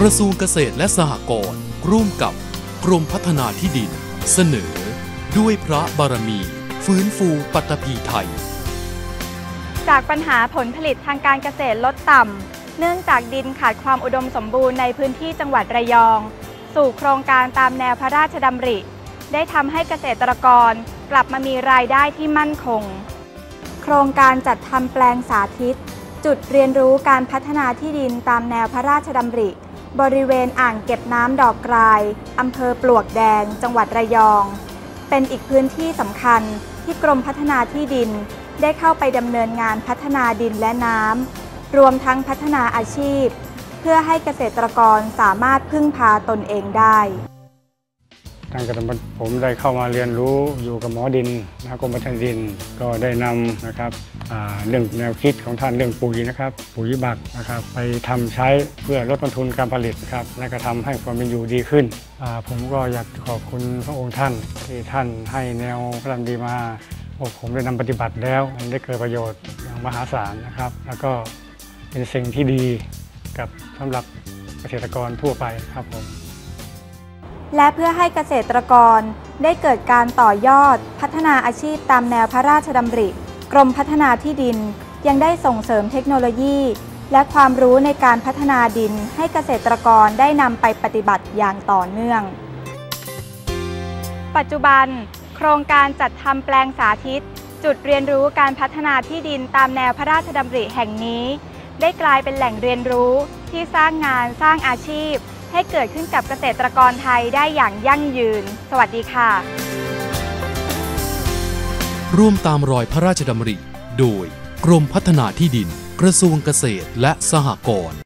กระทรวงเกษตรและสหกรณ์ร่วมกับกรมพัฒนาที่ดินเสนอด้วยพระบารมีฟื้นฟูปัตตภีไทยจากปัญหาผลผลิตทางการเกษตรลดต่ำเนื่องจากดินขาดความอุดมสมบูรณ์ในพื้นที่จังหวัดระยองสู่โครงการตามแนวพระราชดำริได้ทำให้เกษตรกรกลับมามีรายได้ที่มั่นคงโครงการจัดทำแปลงสาธิตจุดเรียนรู้การพัฒนาที่ดินตามแนวพระราชดำริบริเวณอ่างเก็บน้ำดอกกรายอำเภอปลวกแดงจังหวัดระยองเป็นอีกพื้นที่สำคัญที่กรมพัฒนาที่ดินได้เข้าไปดำเนินงานพัฒนาดินและน้ำรวมทั้งพัฒนาอาชีพเพื่อให้เกษตรกรสามารถพึ่งพาตนเองได้ตั้งแต่ผมได้เข้ามาเรียนรู้อยู่กับหมอดินกรมพัฒนาดินก็ได้นำนะครับเรื่องแนวคิดของท่านเรื่องปุ๋ยนะครับปุ๋ยบักนะครับไปทำใช้เพื่อลดต้นทุนการผลิตครับและก็ทำให้ความเป็นอยู่ดีขึ้นผมก็อยากขอบคุณพระองค์ท่านที่ท่านให้แนวพระราชดำริมาผมได้นำปฏิบัติแล้วได้เกิดประโยชน์อย่างมหาศาลนะครับแล้วก็เป็นสิ่งที่ดีกับสำหรับเกษตรกรทั่วไปครับผมและเพื่อให้เกษตรกรได้เกิดการต่อยอดพัฒนาอาชีพตามแนวพระราชดำริกรมพัฒนาที่ดินยังได้ส่งเสริมเทคโนโลยีและความรู้ในการพัฒนาดินให้เกษตรกรได้นำไปปฏิบัติอย่างต่อเนื่องปัจจุบันโครงการจัดทำแปลงสาธิตจุดเรียนรู้การพัฒนาที่ดินตามแนวพระราชดำริแห่งนี้ได้กลายเป็นแหล่งเรียนรู้ที่สร้างงานสร้างอาชีพให้เกิดขึ้นกับเกษตรกรไทยได้อย่างยั่งยืนสวัสดีค่ะร่วมตามรอยพระราชดำริโดยกรมพัฒนาที่ดินกระทรวงเกษตรและสหกรณ์